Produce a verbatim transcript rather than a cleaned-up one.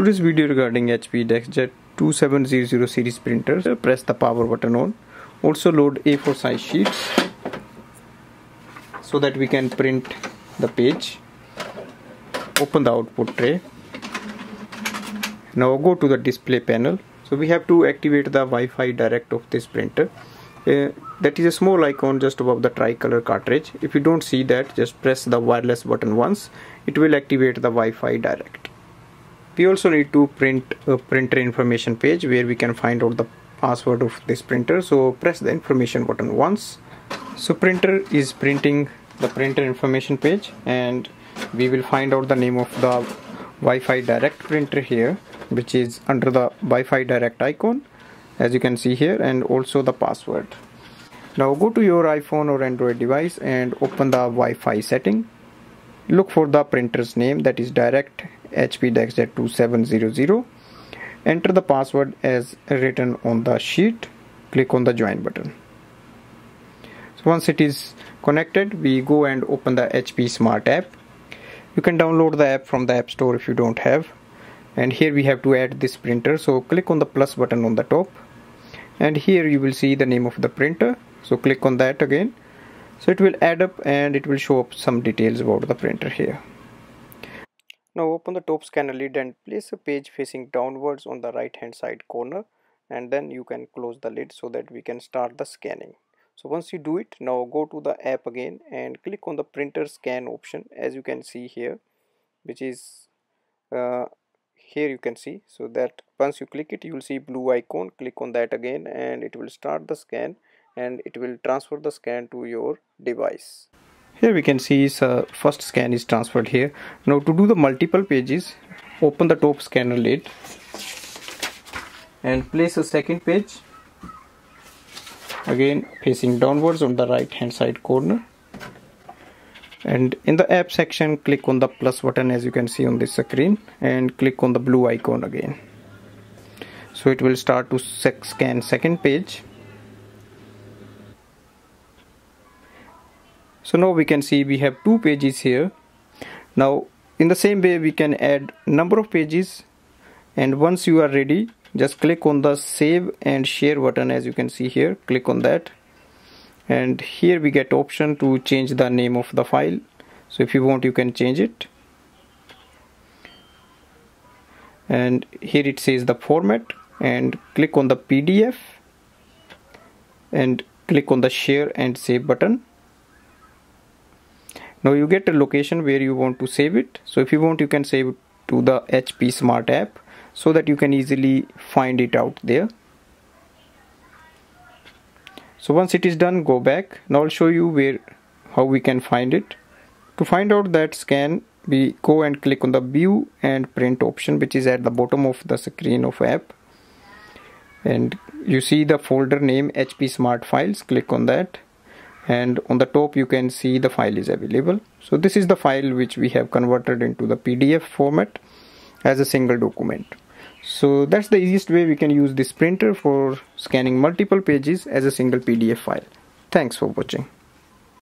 Today's video regarding H P DeskJet two seven zero zero series printer. Press the power button on. Also load A four size sheets so that we can print the page. Open the output tray. Now go to the display panel. So we have to activate the Wi-Fi Direct of this printer. Uh, that is a small icon just above the tricolor cartridge. If you don't see that, just press the wireless button once. It will activate the Wi-Fi Direct. We also need to print a printer information page where we can find out the password of this printer. So press the information button once. So printer is printing the printer information page, and we will find out the name of the Wi-Fi Direct printer here, which is under the Wi-Fi Direct icon, as you can see here, and also the password. Now go to your iPhone or Android device and open the Wi-Fi setting. Look for the printer's name, that is Direct H P DeskJet two seven zero zero. Enter the password as written on the sheet. Click on the join button. So once it is connected, we go and open the H P Smart app. You can download the app from the App Store if you don't have. And here we have to add this printer, so click on the plus button on the top, and here you will see the name of the printer, so click on that again. So it will add up and it will show up some details about the printer here. Now open the top scanner lid and place a page facing downwards on the right hand side corner, and then you can close the lid so that we can start the scanning. So once you do it, now go to the app again and click on the printer scan option, as you can see here, which is uh, here you can see. So that once you click it, you will see blue icon. Click on that again and it will start the scan, and it will transfer the scan to your device. Here we can see uh, first scan is transferred here. Now to do the multiple pages, open the top scanner lid and place a second page, again facing downwards on the right hand side corner, and in the app section click on the plus button, as you can see on this screen, and click on the blue icon again. So it will start to scan second page. So now we can see we have two pages here. Now in the same way we can add number of pages, and once you are ready, just click on the save and share button, as you can see here. Click on that, and here we get option to change the name of the file. So if you want, you can change it, and here it says the format, and click on the P D F and click on the share and save button. Now you get a location where you want to save it. So if you want, you can save it to the H P Smart app so that you can easily find it out there. So once it is done, go back. Now I'll show you where how we can find it. To find out that scan, we go and click on the view and print option, which is at the bottom of the screen of app, and you see the folder name H P Smart Files. Click on that, and on the top you can see the file is available. So this is the file which we have converted into the P D F format as a single document. So that's the easiest way we can use this printer for scanning multiple pages as a single P D F file. Thanks for watching.